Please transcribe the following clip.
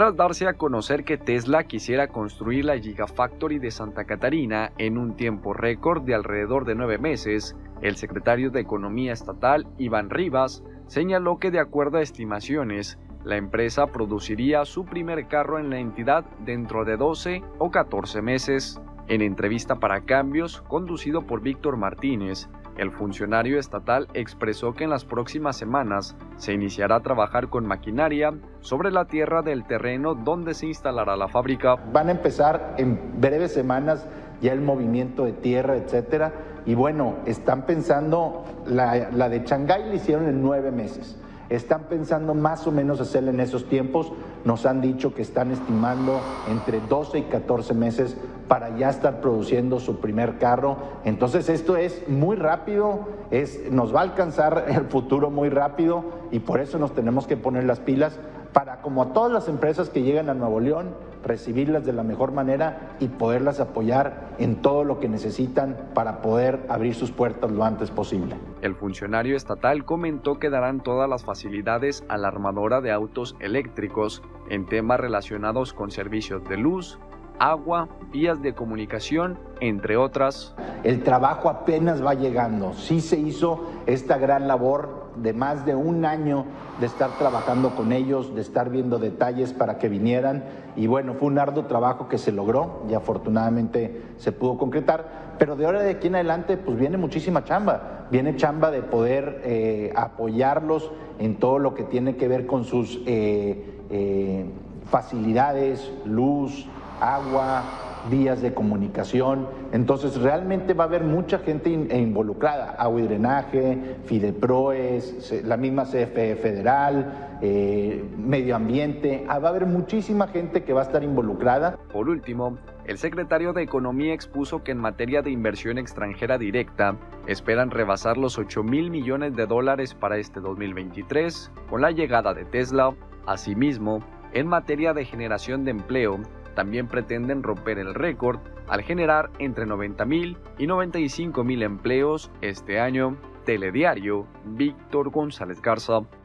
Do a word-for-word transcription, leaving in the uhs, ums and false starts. tras darse a conocer que Tesla quisiera construir la Gigafactory de Santa Catarina en un tiempo récord de alrededor de nueve meses, el secretario de Economía Estatal, Iván Rivas, señaló que de acuerdo a estimaciones, la empresa produciría su primer carro en la entidad dentro de doce o catorce meses. En entrevista para Cambios, conducido por Víctor Martínez, el funcionario estatal expresó que en las próximas semanas se iniciará a trabajar con maquinaria sobre la tierra del terreno donde se instalará la fábrica. Van a empezar en breves semanas ya el movimiento de tierra, etcétera. Y bueno, están pensando, la, la de Shanghái la hicieron en nueve meses. Están pensando más o menos hacerla en esos tiempos. Nos han dicho que están estimando entre doce y catorce meses para ya estar produciendo su primer carro. Entonces esto es muy rápido, es, nos va a alcanzar el futuro muy rápido y por eso nos tenemos que poner las pilas para, como a todas las empresas que llegan a Nuevo León, recibirlas de la mejor manera y poderlas apoyar en todo lo que necesitan para poder abrir sus puertas lo antes posible. El funcionario estatal comentó que darán todas las facilidades a la armadora de autos eléctricos en temas relacionados con servicios de luz, agua, vías de comunicación, entre otras. El trabajo apenas va llegando. Sí se hizo esta gran labor de más de un año de estar trabajando con ellos, de estar viendo detalles para que vinieran. Y bueno, fue un arduo trabajo que se logró y afortunadamente se pudo concretar. Pero de ahora de aquí en adelante, pues viene muchísima chamba. Viene chamba de poder eh, apoyarlos en todo lo que tiene que ver con sus eh, eh, facilidades, luz, agua, vías de comunicación. Entonces realmente va a haber mucha gente in, involucrada, agua y drenaje, FIDEPROES, la misma C F E federal, eh, medio ambiente, ah, va a haber muchísima gente que va a estar involucrada. Por último, el secretario de Economía expuso que en materia de inversión extranjera directa esperan rebasar los ocho mil millones de dólares para este dos mil veintitrés con la llegada de Tesla. Asimismo, en materia de generación de empleo, también pretenden romper el récord al generar entre noventa mil y noventa y cinco mil empleos este año. Telediario, Víctor González Garza.